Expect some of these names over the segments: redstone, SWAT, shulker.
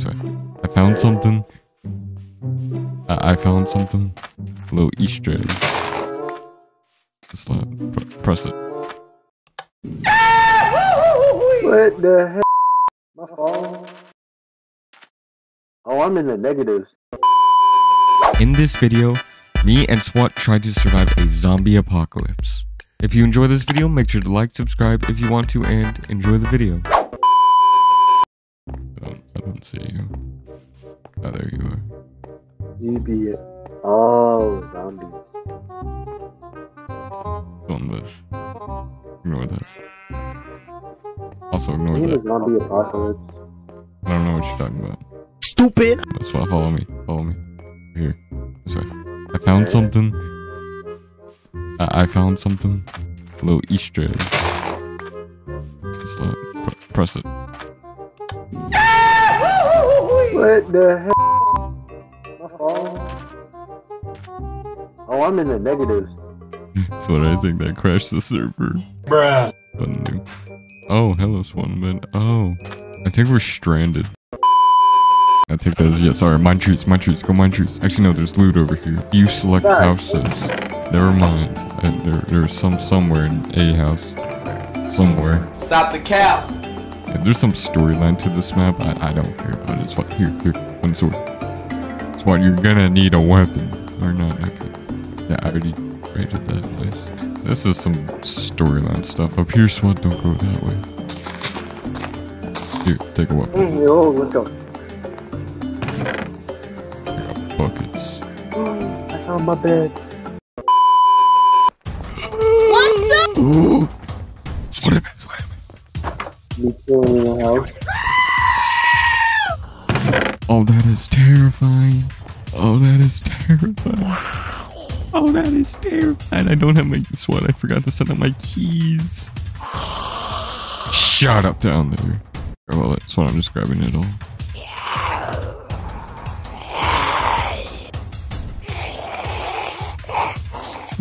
sorry. I found something. I found something. A little Easter egg. Just press it. What the hell? My phone. Oh, I'm in the negatives. In this video, me and SWAT tried to survive a zombie apocalypse. If you enjoy this video, make sure to like, subscribe if you want to, and enjoy the video. I don't see you. Oh, there you are. You be it. Oh, zombies. Film this. Ignore that. Also ignore that. A zombie apocalypse. I don't know what you're talking about. Stupid! That's why, follow me. Follow me. Here. Sorry. I found something. I found something. A little Easter egg. Just press it. What the hell? My phone. Oh, I'm in the negatives. That's what I think. That crashed the server. Bruh. Oh, hello, Swanman. Oh, I think we're stranded. I think that is, yeah, sorry, mine trees, go mine trees. Actually, no, there's loot over here. You select houses. Never mind. There's somewhere in a house. Somewhere. Stop the cap! Yeah, there's some storyline to this map. I don't care about it. It's what, here, one sword. It's what, you're gonna need a weapon. Or not, okay. Yeah, I already raided that place. This is some storyline stuff. Up here, SWAT, don't go that way. Here, take a weapon. Oh, let's go. Buckets. I found my bed. What's up? Ooh. What happened? Oh, that is terrifying. Oh, that is terrifying. Oh, that is terrifying. I don't have my SWAT. I forgot to set up my keys. Shut up down there. Well, that's what I'm just grabbing it all.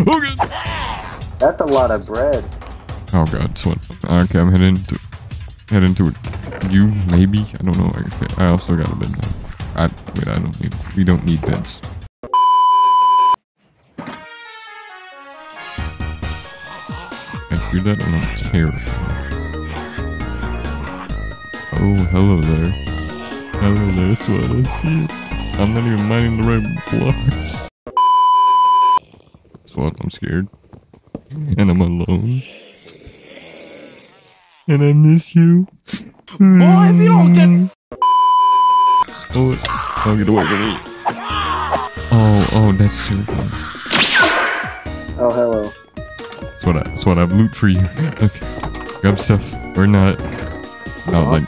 Oh, God. That's a lot of bread. Oh God, SWAT. Okay, I'm heading to it. You maybe? I don't know. I also got a bed now. We don't need beds. I hear that and I'm terrified. Oh, hello there. Hello there, SWAT. I see you. I'm not even mining the right blocks. SWAT, I'm scared, and I'm alone, and I miss you. Boy, if you don't get, oh, get away from me! Oh, that's terrifying. Oh, hello. SWAT, I've loot for you. Okay, grab stuff. We're not. Not like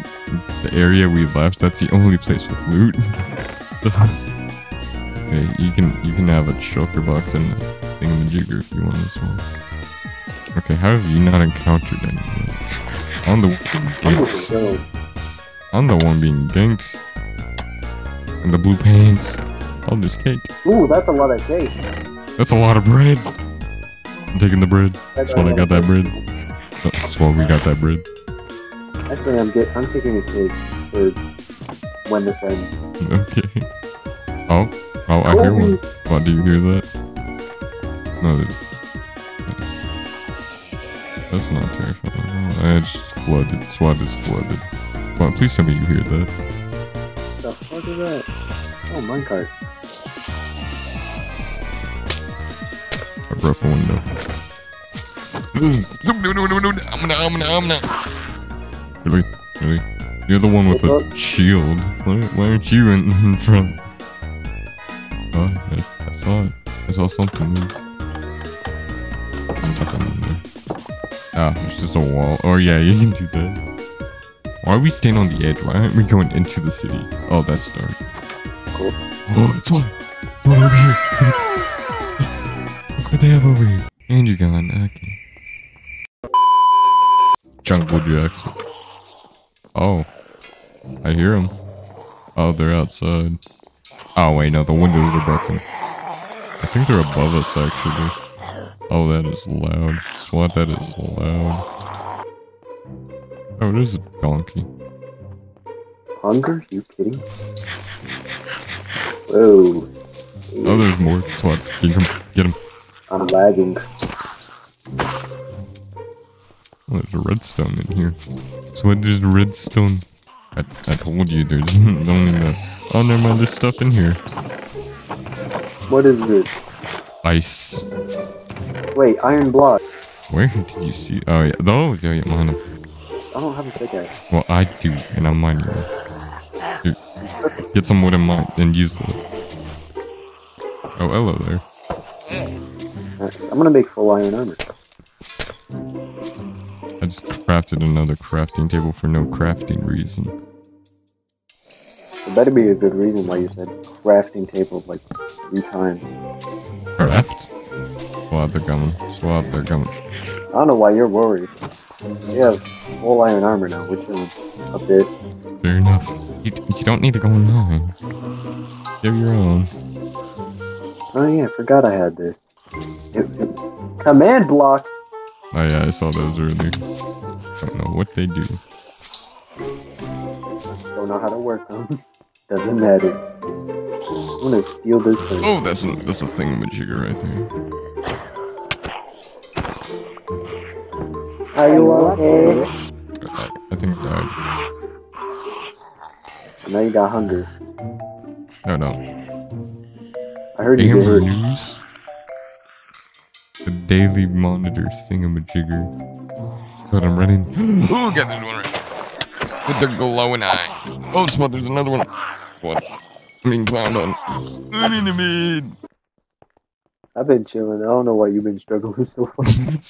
the area we left. That's the only place with loot. Okay, you can have a shulker box and thingamajigger if you want this one. Okay, how have you not encountered anything? I'm the one being ganked. I'm the one being ganked. And the blue pants. I'll just cake. Ooh, that's a lot of cake. That's a lot of bread. I'm taking the bread. That's why I got that bread. That's why we got that bread. Actually, I'm taking a cake for when this ends. Okay. Oh, I hear one. Why do you hear that? No, that's not terrifying. Oh, it's just flooded. SWAT is flooded. Well, please tell me you hear that. What the fuck is that? Oh, minecart. I broke a window. I'm not. Really? You're the one with the shield. Why aren't you in front? Oh, I saw it. I saw something. Ah, it's just a wall. Oh yeah, you can do that. Why are we staying on the edge? Why aren't we going into the city? Oh, that's dark. Cool. Oh, it's one. One over here. Look what they have over here. And you're gone. Okay. Jungle Jackson. Oh, I hear them. Oh, they're outside. Oh wait, no, the windows are broken. I think they're above us actually. Oh, that is loud. SWAT, that is loud. Oh, there's a donkey. Hunger? You kidding? Whoa. Oh, there's more. SWAT. Get him. I'm lagging. Oh, there's a redstone in here. So what is redstone? I told you there's only that. Oh, never mind. There's stuff in here. What is this? Ice. Wait, iron block. Where did you see? Oh, yeah. Oh, yeah, yeah, mine. I don't have a pickaxe. Well, I do, and I'm mining it. Dude, get some wood and mine, and use it. Oh, hello there. I'm gonna make full iron armor. I just crafted another crafting table for no crafting reason. There better be a good reason why you said crafting table like 3 times. Craft? Swat, they're coming. Swat, they're coming. I don't know why you're worried. You have full iron armor now, which is up there. Fair enough. You don't need to go online. You have your own. Oh yeah, I forgot I had this. Command block! Oh yeah, I saw those earlier. Don't know what they do. Don't know how to work them. Doesn't matter. I'm gonna steal this thing. Oh, that's a thingamajigger right there. Are you okay? I think I died. Now you got hunger. Oh no. I heard you get news. The daily monitor thingamajigger. God, I'm running. Oh, God, there's one right there. With their glowing eye. Oh, SWAT, there's another one. What? I'm being clowned on. I've been chilling. I don't know why you've been struggling so long.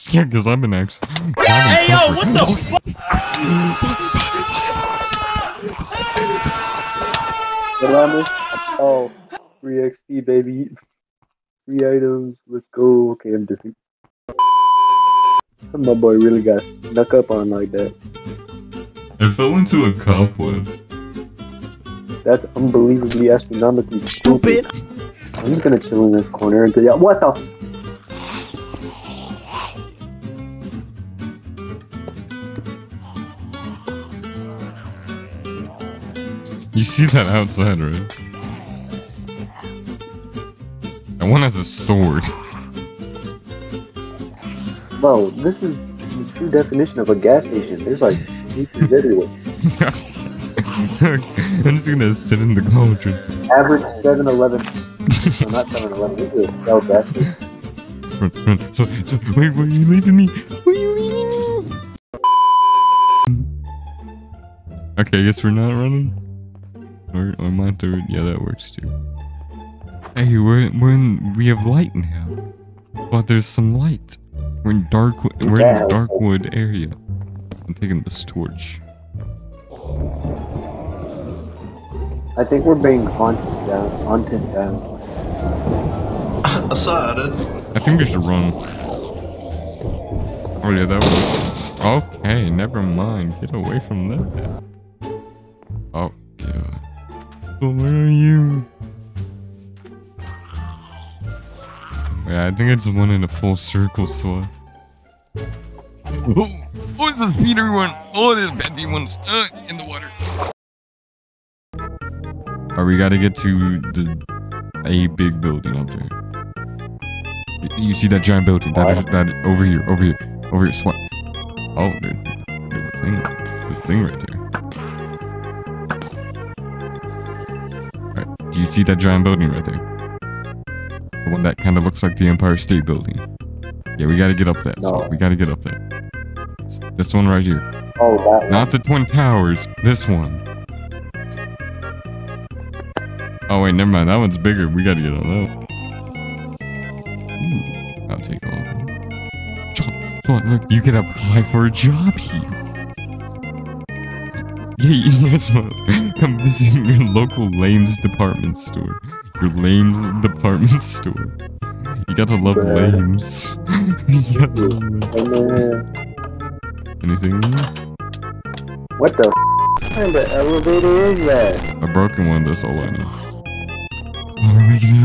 Yeah, because I've been actually. Hey, yo, what the fuck? Oh, 3 XP, baby. 3 items. Let's go. Okay, I'm different. My boy really got snuck up on like that. I fell into a cobweb. That's unbelievably astronomically stupid. I'm just gonna chill in this corner and get out. What the? You see that outside, right? That one has a sword. Bro, this is the true definition of a gas station. There's like pieces everywhere. I'm just gonna sit in the cauldron. Average 7-Eleven. No, not 7-Eleven. This is a cell basket. Run, run. So, wait, were you leaving me? Were you leaving me? Okay, I guess we're not running. Or am I through? Yeah, that works too. Hey, we have light now. Well, there's some light. We're in Darkwood area. I'm taking this torch. I think we're being haunted down. I think we should run. Oh yeah, that was... Okay, never mind. Get away from that. Oh god. Well, where are you? Yeah, I think I just went in a full circle, so... Oh, oh, there's a Peter one. Oh, there's Betty ones in the water. Alright, we gotta get to a big building out there. You see that giant building? That over here. SWAT. Oh, dude, the thing right there. Alright, do you see that giant building right there? The one that kind of looks like the Empire State Building. Yeah, we gotta get up that. No. SWAT. We gotta get up there. It's this one right here. Oh, that one. Not the Twin Towers. This one. Oh wait, never mind. That one's bigger. We gotta get on that. Ooh, I'll take all of them. Come on, look, you can apply for a job here. Yes, come visit your local Lame's department store. You gotta love Lame's. You gotta love Lame's. Anything? What the f***? What kind of elevator is that? A broken one. That's all I know. Oh, we're making it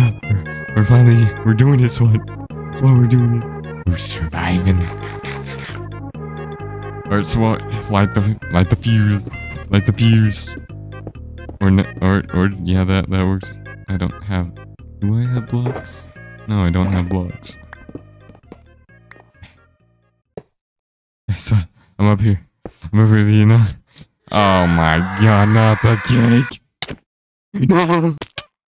up. We're doing this one. Well, we're doing it. We're surviving. Alright, SWAT, light the fuse. Or yeah, that works. I don't have... Do I have blocks? No, I don't have blocks. I'm up here. I'm over here, you know? Oh my god, not the cake! No!